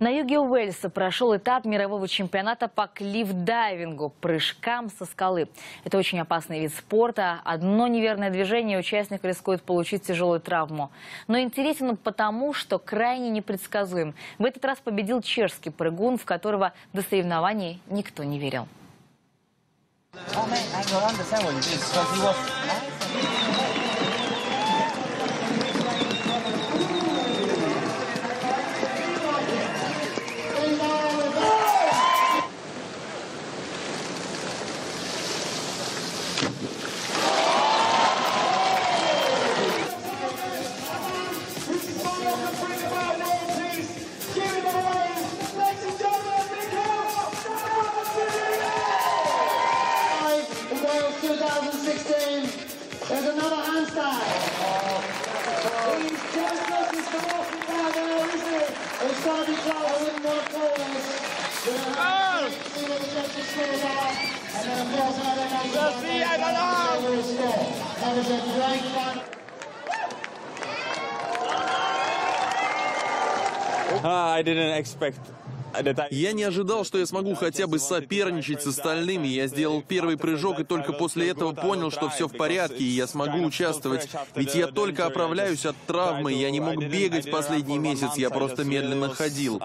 На юге Уэльса прошел этап мирового чемпионата по клифф-дайвингу – прыжкам со скалы. Это очень опасный вид спорта. Одно неверное движение, и участник рискует получить тяжелую травму. Но интересен он потому, что крайне непредсказуем. В этот раз победил чешский прыгун, в которого до соревнований никто не верил. Я не ожидал, что я смогу хотя бы соперничать с остальными. Я сделал первый прыжок и только после этого понял, что все в порядке, и я смогу участвовать. Ведь я только оправляюсь от травмы, я не мог бегать последний месяц, я просто медленно ходил.